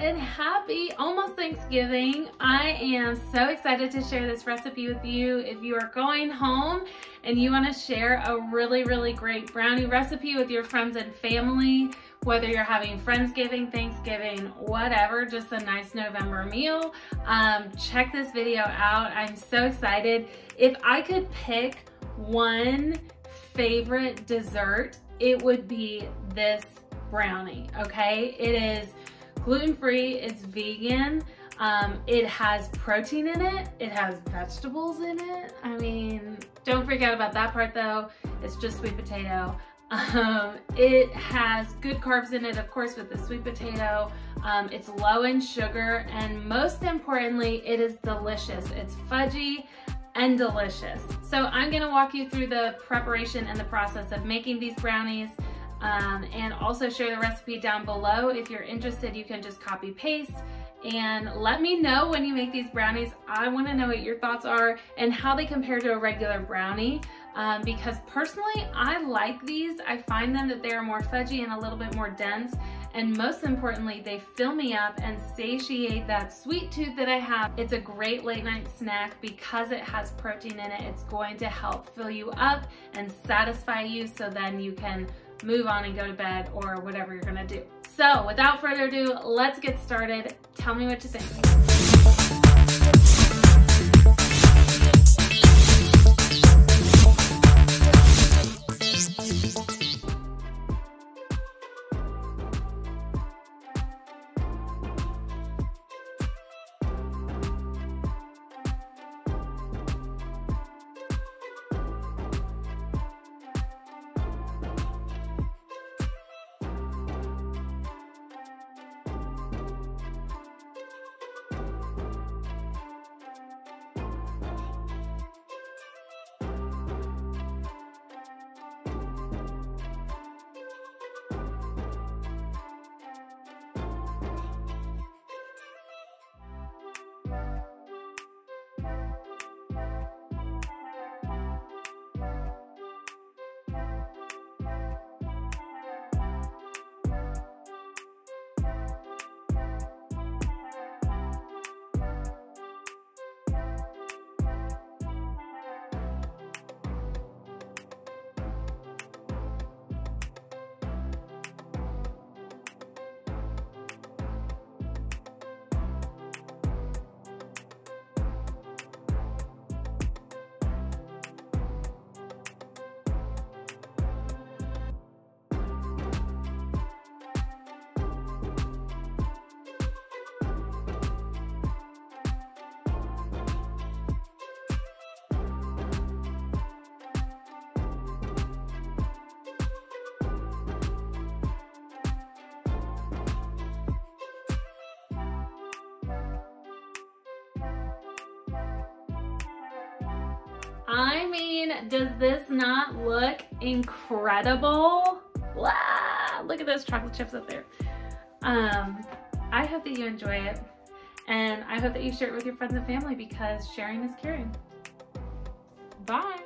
and happy almost Thanksgiving. I am so excited to share this recipe with you. If you are going home and you want to share a really great brownie recipe with your friends and family, whether you're having Friendsgiving, Thanksgiving, whatever, just a nice November meal, check this video out. I'm so excited. If I could pick one favorite dessert, it would be this brownie, okay? It is gluten-free, it's vegan, it has protein in it, it has vegetables in it. I mean, don't freak out about that part though, it's just sweet potato. It has good carbs in it, of course, with the sweet potato. It's low in sugar, and most importantly, it is delicious. It's fudgy and delicious. So I'm gonna walk you through the preparation and the process of making these brownies, and also share the recipe down below. If you're interested, you can just copy paste and let me know when you make these brownies. I want to know what your thoughts are and how they compare to a regular brownie, because personally I like these. I find them that they are more fudgy and a little bit more dense, and most importantly they fill me up and satiate that sweet tooth that I have. It's a great late night snack because it has protein in it. It's going to help fill you up and satisfy you, so then you can move on and go to bed or whatever you're gonna do. So without further ado, let's get started. Tell me what you think. I mean, does this not look incredible? Wow, look at those chocolate chips up there. I hope that you enjoy it, and I hope that you share it with your friends and family, because sharing is caring. Bye.